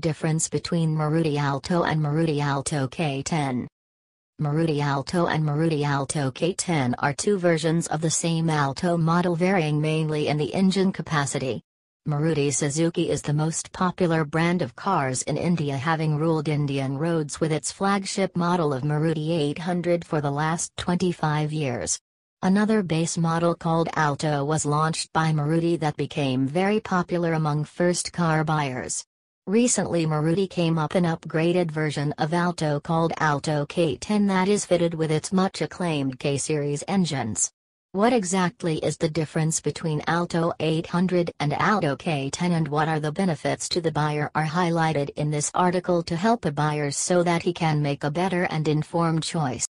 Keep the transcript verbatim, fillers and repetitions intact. Difference between Maruti Alto and Maruti Alto K ten. Maruti Alto and Maruti Alto K ten are two versions of the same Alto model, varying mainly in the engine capacity. Maruti Suzuki is the most popular brand of cars in India, having ruled Indian roads with its flagship model of Maruti eight hundred for the last twenty-five years. Another base model called Alto was launched by Maruti that became very popular among first car buyers. Recently, Maruti came up an upgraded version of Alto called Alto K ten that is fitted with its much acclaimed K series engines. What exactly is the difference between Alto eight hundred and Alto K ten, and what are the benefits to the buyer are highlighted in this article to help a buyer so that he can make a better and informed choice.